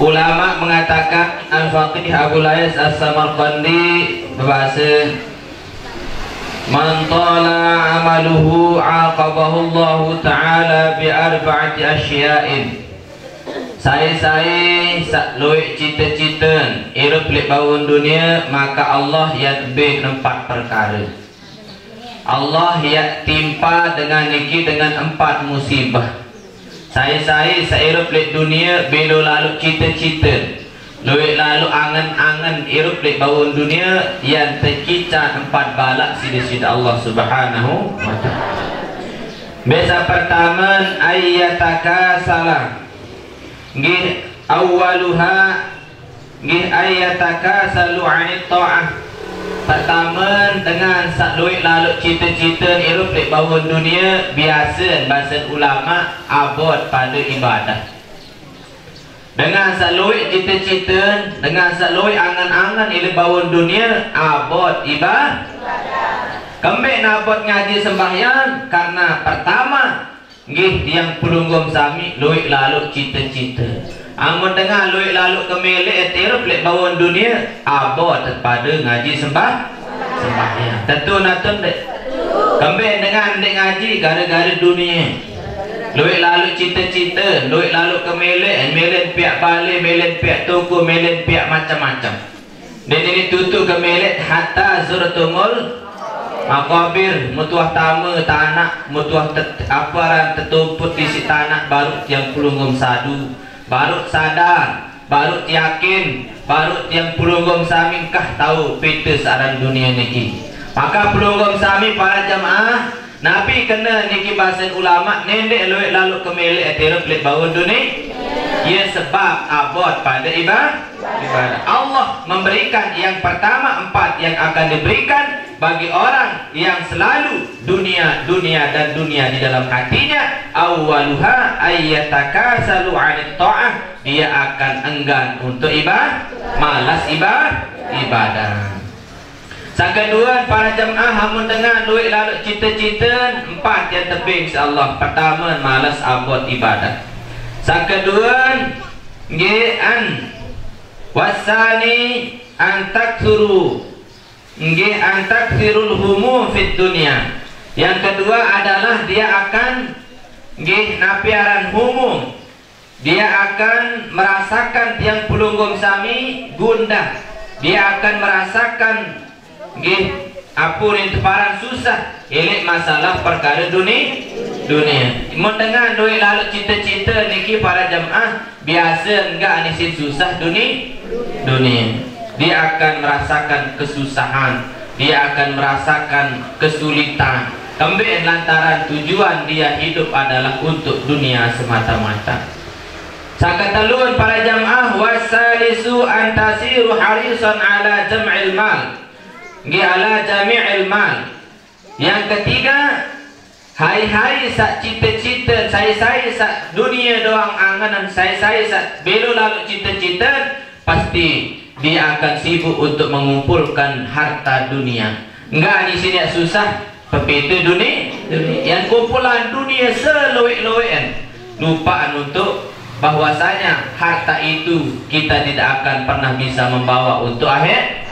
Ulama mengatakan Al-Faqih Abu Lais As-Samarqandi berbahasa Man tala amaluhu aqabahu Allah Ta'ala bi arba'ati asya'in. Saya-saya luik cita-cita irup pelik bawun dunia, maka Allah yatbih empat perkara. Allah yang timpa dengan niki dengan empat musibah. Saya-saya seirup pelik dunia, belo lalu cita-cita, luik lalu angan-angan irup pelik bawun dunia, yang terkicah empat balak sida-sida Allah Subhanahu wa Ta'ala. Biasa pertama ayyataka salah. Gih awaluha gih ayyataka salu anit ta'ah. Pertama dengan luik lalu cita-cita irup pelik bawun dunia, biasa bahasa ulama abot pada ibadah. Dengan saluik cita-cita, dengan saluik angan-angan irup bawun dunia, abot ibadah. Kembali nabot ngaji sembahyang, karena pertama gih yang pelunggum sami luik lalu cita-cita. Amun dengar luik lalu kemelek terus lek bawon dunia abot daripada ngaji sembahyang. Tentu natun dek. Kembali dengan dek ngaji gara-gara dunia. Luik lalu cita-cita, luik lalu kemelek, melek pihak balai, melek pihak toko, melek pihak macam-macam. Dan ini tutu kemelek hatta suratul Makabir, mutuah tama tanah, mutuah aparan tertumput di si tanah baru yang pelunggum sadu. Baru sadar, baru yakin, baru yang pelunggum sami kah tahu peta saran dunia niki. Maka pelunggum sami para jemaah, Nabi kena niki bahasa ulama nendek luik lalu kemelek terus pelik bawah dunia. Ia sebab abot pada ibadah. Allah memberikan yang pertama empat yang akan diberikan bagi orang yang selalu dunia dan dunia di dalam hatinya. Awaluha ayyatakasalu 'anit ta'ah, dia akan enggan untuk ibadah, malas ibadah. Kedua para jemaah hamun dengan duit lalu cita-cita empat yang tebing Allah. Pertama malas abot ibadah. Kedua ngean wasani antaksuru nggih antaksirul humu fit dunia. Yang kedua adalah dia akan nggih napiaran humu. Dia akan merasakan yang pelunggum sami gundah. Dia akan merasakan nggih apurin teparan susah elek masalah perkara dunia. Mendengar duit lalu cita-cita niki para jemaah biasa enggak anisin susah dunia. Dia akan merasakan kesusahan, dia akan merasakan kesulitan. Kembali lantaran tujuan dia hidup adalah untuk dunia semata-mata. Sakatalun para jamaah wasalisu antasiru harisan ala jam'il mal. Nggih ala jam'il mal. Yang ketiga, hari-hari sak cita-cita, saya-saya sak dunia doang anganan, saya-saya sak belo lalu cita-cita pasti dia akan sibuk untuk mengumpulkan harta dunia. Enggak di sini susah, pepeta dunia. Yang kumpulan dunia seluik-luikan. Lupaan untuk bahwasanya harta itu kita tidak akan pernah bisa membawa untuk akhirat.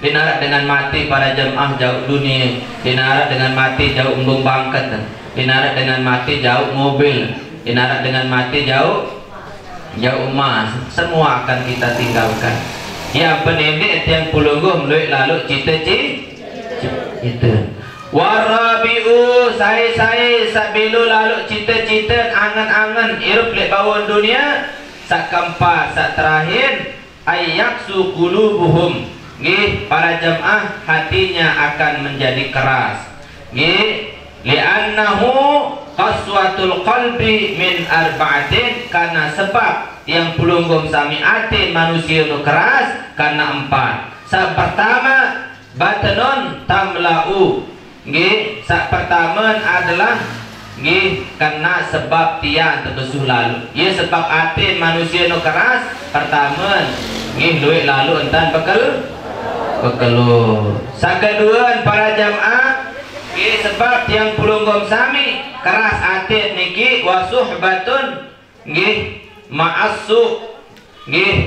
Dinarak dengan mati para jemaah jauh dunia, dinarak dengan mati jauh embung bangkat, dinarak dengan mati jauh mobil, dinarak dengan mati jauh emas, semua akan kita tinggalkan. Yang pendidik yang pulungguh meluik lalu cita-cita. Warabiu saya-saya sabilu lalu cita-cita angan-angan irup lek bawon dunia. Sakampa sak terakhir ayyaksu qulubuhum. Nggih para jemaah hatinya akan menjadi keras. Nggih li'annahu qaswatul qalbi min arba'atin. karena sebab yang pelunggum sami'atin manusia itu keras karena empat. Saat pertama batanon tamla'u, saat pertama adalah karena sebab tiang terbesuh lalu. Ya sebab atin manusia itu keras pertama duit lalu entan bekal bekelur. Sekeduan para jamaah sebab yang pelunggum sami keras atit niki wasuhbatun ma'asu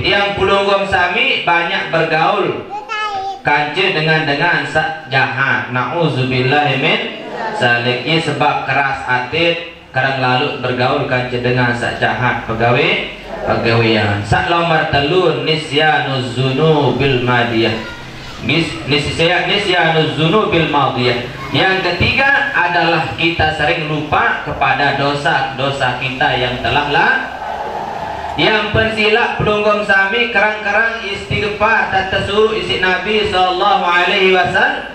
yang pelunggum sami banyak bergaul kancil dengan jahat. Na'udzubillahi min saliknya sebab keras atit kadang lalu bergaul kancil dengan jahat pegawai pegawaian. Sak lomar telun nisyanuz zunubil madiyah. Nisyanuz zunubil madiyah. Yang ketiga adalah kita sering lupa kepada dosa-dosa kita yang telah lalu. Yang pensilap pelunggum sami kerang-kerang istighfar tertesu isi Nabi SAW.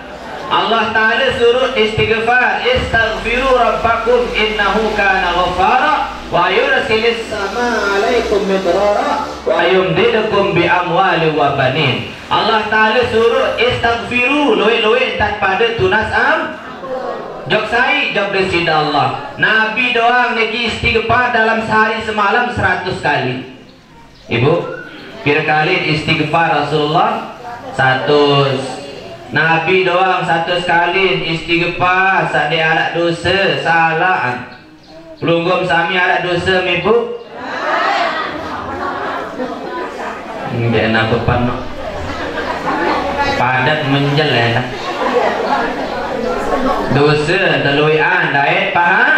Allah Ta'ala suruh istighfar, istaghfiru rabbakum innahu kana ghafara wa yursilis sama alaikum midrara wa yumdidukum bi amwali wa banin. Allah Ta'ala suruh istaghfiru luik-luik daripada tunas am jok sa'i, jok bersidah Allah. Nabi doang lagi istighfar dalam sehari semalam 100 kali. Ibu, kira-kali istighfar Rasulullah 100. Nabi doang 100 kali istighfar sadi alat dosa, salah pelunggum sami alat dosa, ibu? Tidak nak berpanah padat menjelah dosa teluian daik paham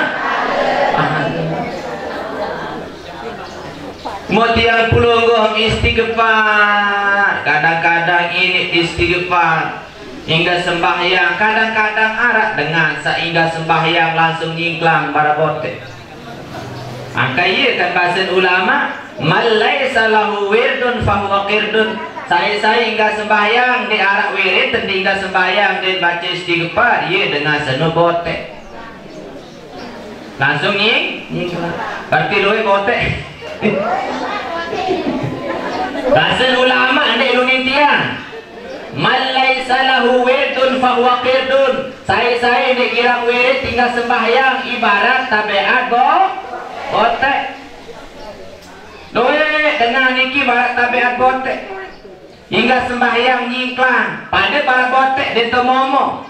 mutiang pelunggung istighfar kadang-kadang ini istighfar hingga sembahyang kadang-kadang arak dengan sehingga sembahyang langsung nyingklang para botek angkaya kan bahasa ulama malai salahu wirdun fahuwa kirdun. Saya hingga sembahyang di arak wirid dan hingga sembahyang di baca istighfar ia dengan seno botek langsung ni berarti duit botek bahasa ulama di Indonesia malai salahu wirdun fahuwa kirdun. Saya di kirang wirid hingga sembahyang ibarat tabiat botek duit dengan niki ibarat tabiat botek hingga sembahyang nyingklang pada para botek dia termomo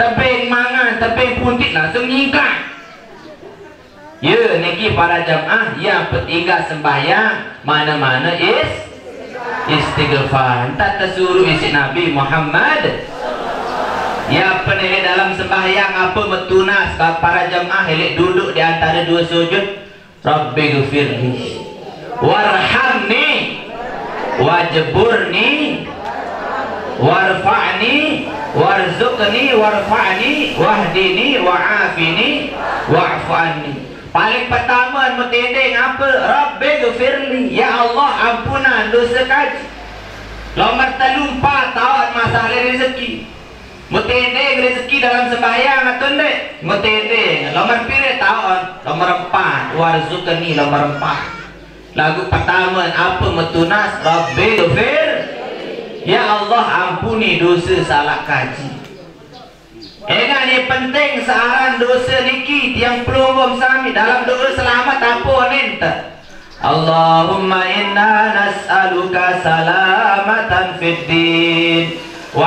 teping mangan teping puntik langsung nyingklang ya niki para jamaah yang hingga sembahyang mana-mana istighfar tak tersuruh isi Nabi Muhammad yang pernah dalam sembahyang apa metunas para jamaah elek duduk di antara dua sujud Rabbighfirli warhamni wajburni warfa'ni warzuqni warfa'ni wahdini wa'afini wa'afani. Paling pertama mentedeng apa Rabbighfirli, ya Allah ampunan dosa kaji. Lomar terlupa tawat masalah rezeki mentedeng rezeki dalam sembahyang atau tidak mentedeng lomar pilih tawat lomar empat warzuqni lomar empat. Lagu pertama apa metunas Rabbighfir, ya Allah ampuni dosa salah kaji. Enggak ni penting searan dosa niki tiang pelunggum sami dalam doa selamat apa nenta. Allahumma inna nas'aluka salamatan fid din wa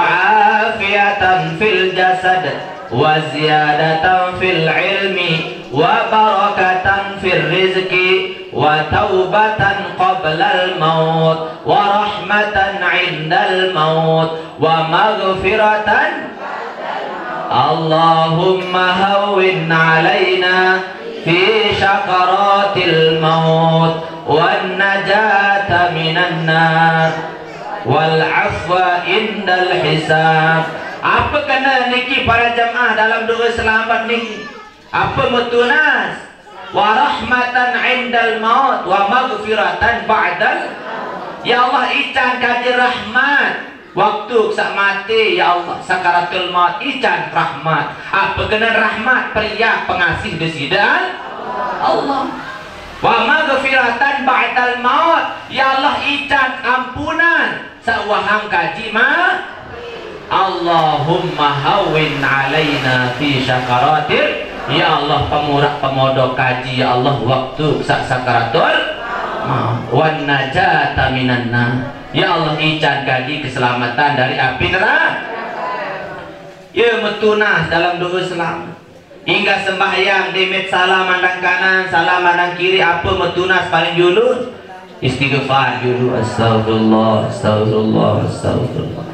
afiatan fil jasad wa ziyadatan fil ilmi wa barakatan fil rizki wa taubatan qablal maut wa rahmatan indal maut wa maghfiratan. Allahumma hawwin alaina fi syaqaratil maut wan najata minan nar wal afwa indal hisab. Apa kena niki para jemaah dalam doa selamat niki? Apa mutunas wa rahmatan indal maut wa maghfiratan ba'dal. Ya Allah ican kaji rahmat waktu sak mati ya Allah sakaratul maut ican rahmat. Apa kena rahmat periak pengasih desidan Allah. Wa maghfiratan ba'dal maut. Ya Allah icat ampunan sawahang kaji ma. Allahumma hawin alaina fi syakaratir. Ya Allah pemurah pemodo kaji ya Allah waktu sakaratul maut. Wan najata minan nar. Ya Allah icat kaji keselamatan dari api neraka. Ya metunah dalam doa selamat. Hingga sembahyang demet salam mandang kanan, salam mandang kiri, apa metunas paling dulu istighfar dulu. Astagfirullah, astagfirullah, astagfirullah.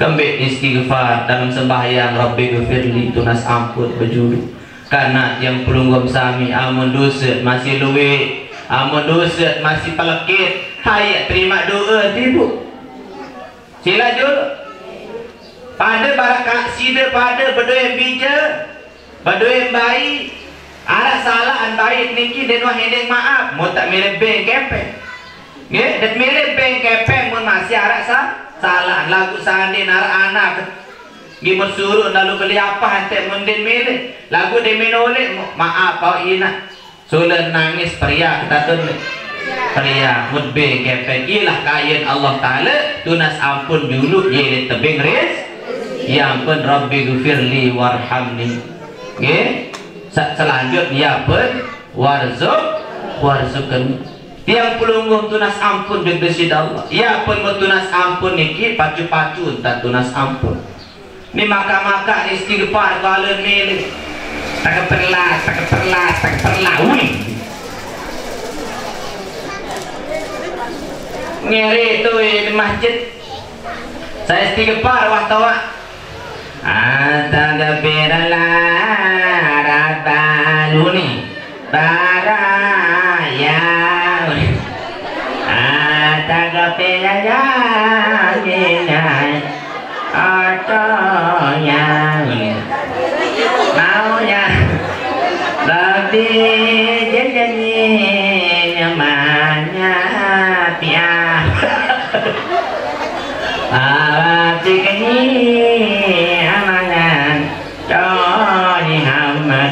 Kembali istighfar dalam sembahyang Rabbighfirli tunas ampun berjuru. Karena yang pelunggum sami amun dosa masih luwe, amun dosa masih pelekit, hayat terima doa tibu. Sila jul. Pada barakah sida pada berdoa yang bijak. Berdoa baik, ada salah baik niki dan wah hendek maaf, mau tak milih bank kepeng, ya, dan milih bank kepeng pun masih ada salah lagu sandi nara anak, gimur suruh lalu beli apa hantar mundin milih, lagu diminoleh, maaf kau ina, sulen nangis pria kita tuh, pria mud bank kepeng, ilah kain Allah Taala tunas ampun dulu jadi tebing res, ya ampun Rabbighfirli warhamni. Okay. Selanjutnya pun warzuqni. Tiang pulunggum tunas ampun bin besid Allah. Ya pun tunas ampun niki pacu-pacu tak tunas ampun. Ni maka-maka istighfar balun milik. Tak perlah. Ngeri tu di masjid. Saya istighfar wah tawa. Astagfirullah Rabbaluni Baraya Astagfirullah Jinai Otonya Maunya Rabbi Jajani Nyamanya Piaf Rabbi Gani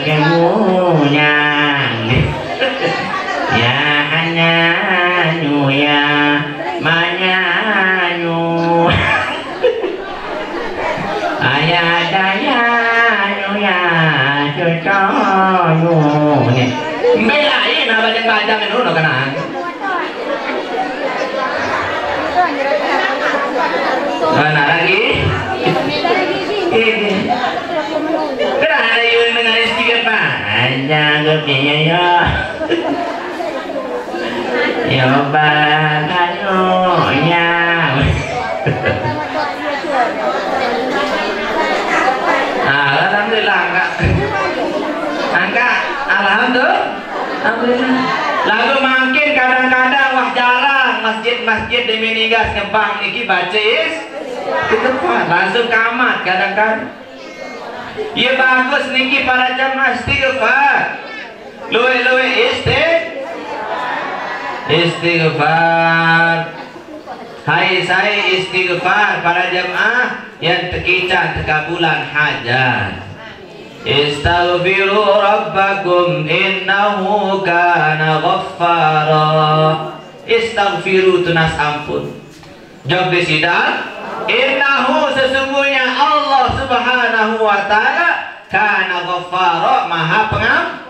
kemunyang ya anyanyu ya manyanyu ayah dayanyu ya cucoyu bela ini nak bajang-bajang itu nak kena mana lagi ini kena jangan kepinya ya, ya bagaimana? Alhamdulillah, angkat, alhamdulillah. Lalu makin kadang-kadang wah jarang masjid-masjid di Minigas Kembang niki bacis, ketepat langsung kamat kadang-kadang. Ya bagus niki para jamaah istighfar. Luwe-luwe istighfar. Hai saya istighfar para jamaah yang terkicau tekabulan hajat. Istaghfiru rabbakum innahu kana ghaffara. Istaghfiru tunas ampun. Jawab sidang innahu sesungguhnya Allah subhanahu wa ta'ala kana ghaffara maha pengampun.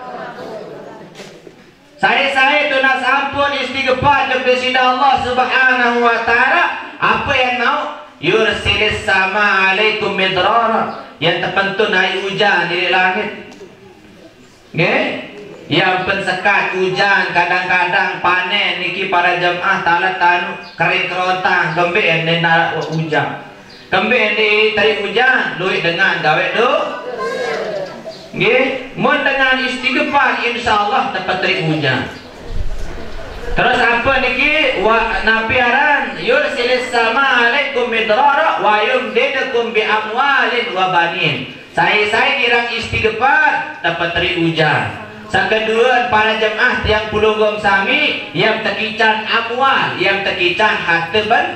Saya tunas ampun istighfar kepada Allah subhanahu wa ta'ala. Apa yang mau? Yursilis sama alaikum midrara, yang terpentun air hujan di langit, okay? Yang pensekat hujan kadang-kadang panen niki para jemaah talat tanu kering kerontang kembik yang narak hujan kembik yang tarik hujan duit dengan gawet tu okay? Mun dengan istighfar insyaAllah dapat tarik hujan. Terus apa niki nabiaran yursilis sama alaikum midrara wa yumdidukum bi amwalin wa banin. Saya kirang istighfar dapat tarik hujan. Kedua para jemaah yang pulunggum sami yang terkican amwal, yang terkican harta ben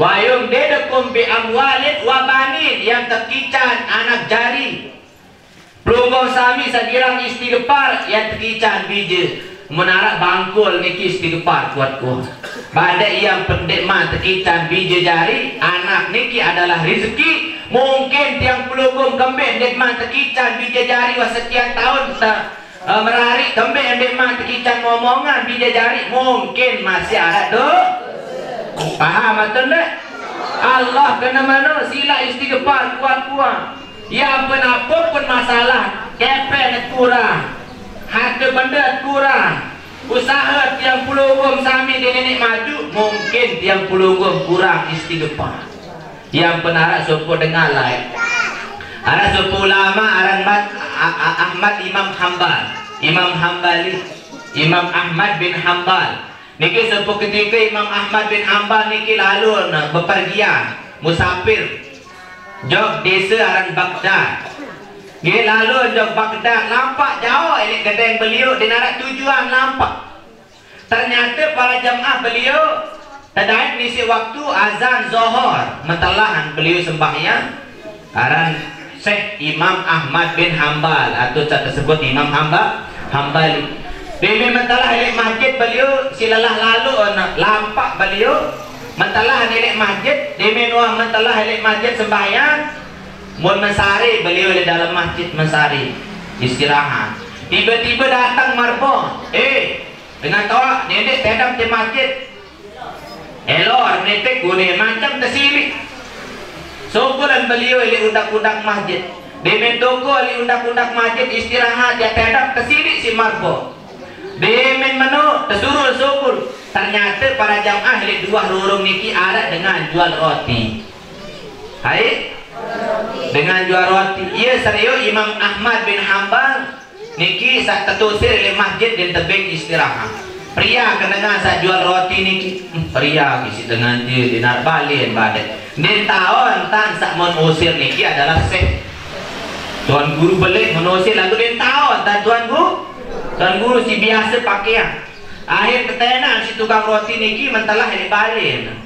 wayung dedekum bi amwalid wabanin, yang terkican anak jari. Pulunggum sami segirang istighfar yang terkican biji Menara bangkul nikis di depan kuat-kuat. Badai yang pendek mata hitam biji jari. Anak niki adalah rezeki. Mungkin tiang pelukung kembang dek mata hitam biji jari. Setiap tahun merari kembang dek mata hitam ngomongan biji jari. Mungkin masih ada doh. Paham atau enggak? Allah kena mana sila istighfar kuat-kuat. Yang penapa pun masalah. Kepen kurang. Harta benda kurang. Usaha tiang pulung sami nenek maju. Mungkin tiang pulung kurang istighfar. Yang benar sopo dengar lain. Arah sopo ulama aran Ahmad Imam Hambal. Imam Hambali. Imam Ahmad bin Hambal. Niki sopo ketika Imam Ahmad bin Hambal niki lalu bepergian musafir. Jog desa aran Baghdad. Dia lalu jauh Baghdad, nampak jauh ini gedeng beliau di narak tujuan nampak. Ternyata para jemaah beliau tadahit misi waktu azan Zohor mentelahan beliau sembahnya karena Syekh Imam Ahmad bin Hambal atau tersebut Imam Hambal. Dia mentelah ini masjid beliau silalah lalu nampak beliau mentelah ini masjid. Dia mentelah ini masjid sembahnya. Mun mensari beliau di dalam masjid mensari istirahat. Tiba-tiba datang marbon. Dengan tolak nenek tedam di masjid. Elor nenek gune macam tersilik. Sokolan beliau di undak-undak masjid. Demen toko di undak-undak masjid istirahat dia tedam tersilik si marbon. Demen menu tersurul sokol. Ternyata para jamaah di dua lorong niki ada dengan jual roti. Hai. Dengan jual roti. Ia serius Imam Ahmad bin Hambal niki sak tetusir di masjid dan tebing istirahat. Pria kedengar sak jual roti niki. Pria isi dengan dia dinar balin badet. Dan tahun tan sak menusir niki adalah Syekh Tuan Guru belik menusir lalu dan tahun tan Tuan Guru si biasa pakaian. Akhir ketenan si tukang roti niki mentelah di balin.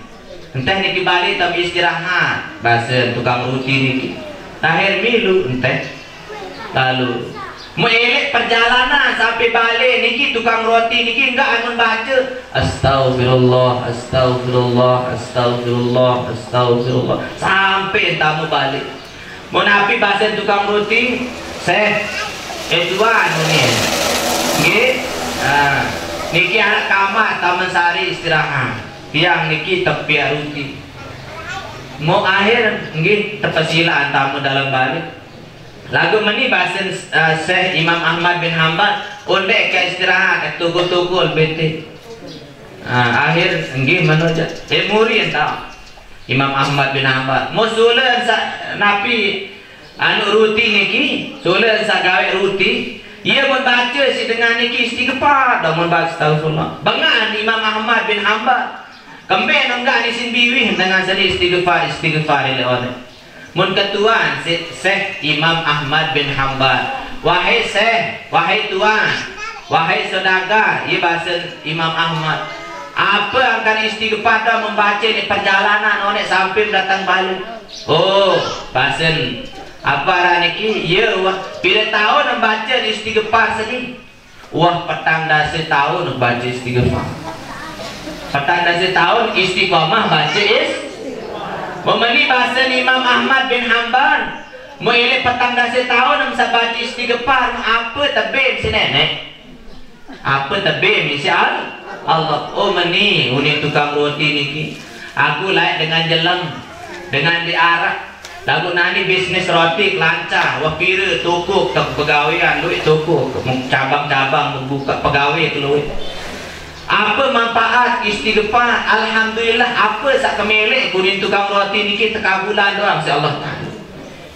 Entah niki balik tapi istirahat. Bahasa tukang roti niki. Akhir milu entah. Lalu melek perjalanan sampai balik niki tukang roti niki enggak amun baca astagfirullah astagfirullah astagfirullah astagfirullah sampai tamu balik. Mun api bahasa tukang roti Syekh Edwan ni. Nggih. Ah niki anak kamar Taman Sari istirahat. Yang niki tepiar rugi mau akhir nggih terpesilaan tamu dalam balik lagu meni bahasan Syekh Imam Ahmad bin Hambal ondek ke istirahat tugul-tugul bete akhir nggih menojat murid entah Imam Ahmad bin Hambal mau sulen napi anu ruti niki sulen sagawe ruti. Ia membaca si dengan niki istighfar dah membaca astagfirullah bengan Imam Ahmad bin Hambal kembali nunggak di sini biwih dengan seri istighfar oleh orang. Mun ketuan Syekh Imam Ahmad bin Hambal. Wahai Syekh, wahai tuan, wahai saudagar. Ia bahasa Imam Ahmad. Apa akan istighfar dah membaca di perjalanan orang sampai datang balik. Oh, bahasa apa raniki? Ya, wah. Bila tahun membaca istighfar sini. Wah, petang dah setahun membaca istighfar. Petang dah setahun istiqamah baca memilih bahasa Imam Ahmad bin Hambal memilih petang dah setahun bisa baca istighfar apa tebim si nenek apa tebim insya Allah. Oh meni unik tukang roti niki aku layak dengan jelang dengan diarak lagu nani bisnis roti lancar wakira toko ke pegawaian duit toko cabang-cabang membuka pegawai keluar. Apa manfaat istighfar? Alhamdulillah apa sak kemelek kuning tukang roti niki tekabulan doang insyaallah.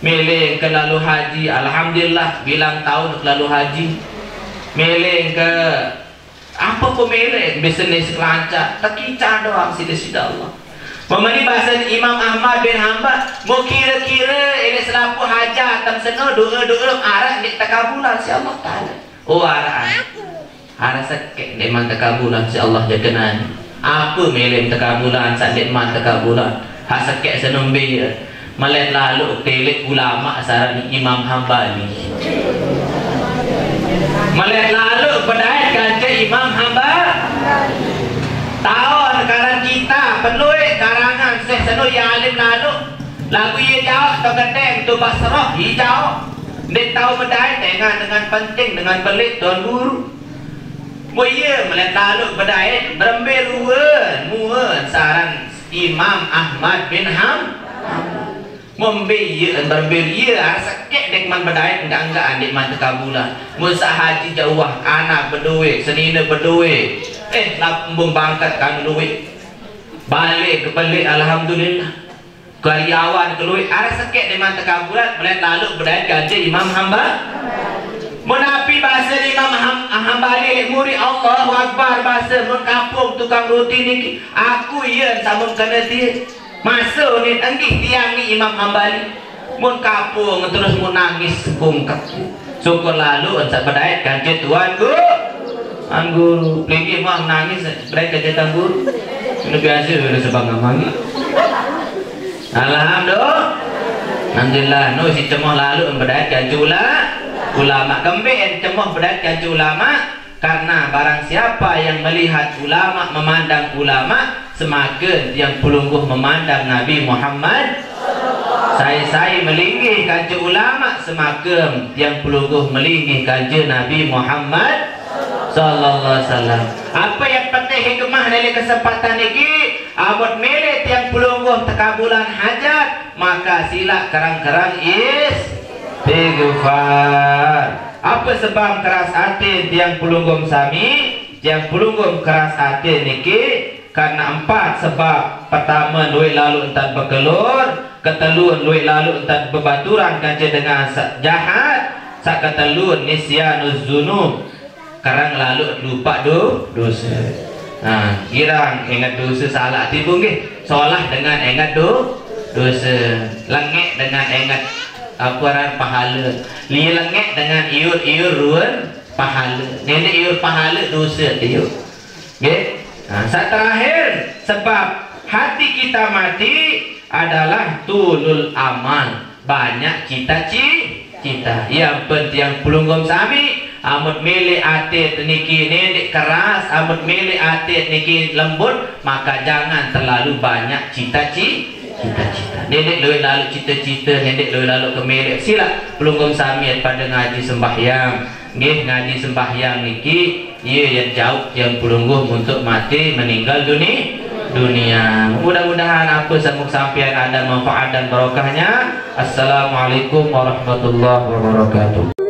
Melek ke lalu haji alhamdulillah bilang tahun lalu haji. Melek ke apa pun melek bisnes lancar terkicah doang sida-sida Allah. Pemani bahasa Imam Ahmad bin Hambal mau kira-kira ini selapu hajat temseno doa-doa arah dik tekabulan insyaallah taala. Oh arah. Harasa dekman tekabulan insyaallah dia kenal. Apa melem tekabulan sak dekman tekabulan. Hak sekek senombe ya. Malen lalu telek ulama saran Imam Hambali. Malek lalu berdaya kaca Imam hamba. Tahun karan kita penuh karangan Syekh Seno ya alim lalu. Lagu ia jauh tu gendeng tu basroh hijau. Dia tahu berdaya tengah dengan penting dengan pelik tuan guru. Muya malek lalu berdaya berembir ruan muan saran Imam Ahmad bin Ham. Membeli berbeli rasa kek dengan berdaya enggak di mata kabulah musa haji jauh anak berduit senina berduit lapung bangkatkan duit balik ke balik alhamdulillah karyawan keluit rasa kek di mata kabulah melihat lalu berdaya gaji Imam hamba menapi bahasa Imam hamba ni muri Allahu Akbar bahasa mengkapung tukang roti ni aku ya sama kena dia masuk ni tengih tiang ni Imam Hambali mun kapung terus mun nangis kungkap syukur lalu sak berdaya gaji tuan guru angguru lagi mah nangis berdaya gaji tuan guru ini biasa sudah sebangga mangi alhamdulillah no si cemoh lalu berdaya gaji ulama kembali cemoh berdaya gaji ulama karena barang siapa yang melihat ulama memandang ulama semakin yang pelungguh memandang Nabi Muhammad saya melingih kaji ulama semakin yang pelungguh melingih kaji Nabi Muhammad sallallahu alaihi wasallam. Apa yang penting hikmah dari kesempatan ini abot milik yang pelungguh tekabulan hajat maka sila kerang-kerang istighfar. Apa sebab keras hati tiang pulunggum sami tiang pulunggum keras hati niki karena empat sebab. Pertama duit lalu entan bergelur ketelun duit lalu entan bebaturan kaca dengan jahat sak ketelun nisyanuz zunub karang lalu lupa dosa kirang ingat dosa salah timbul nggih solah dengan ingat dosa lengek dengan ingat akuran pahala ni lengek dengan iur-iur ruan pahala nenek iur pahala dosa dia okay? Saat terakhir sebab hati kita mati adalah tulul amal banyak cita-cita yang penting pulunggom sami amut milik hati niki nenek keras amut milik hati niki lembut maka jangan terlalu banyak cita-cita nenek loi lalu cita-cita nenek loi lalu kemerek sila pelunggum sami pada ngaji sembahyang nggih ngaji sembahyang niki ye yang jauh yang pelungguh untuk mati meninggal dunia mudah-mudahan apa semua sampean ada manfaat dan barokahnya. Assalamualaikum warahmatullahi wabarakatuh.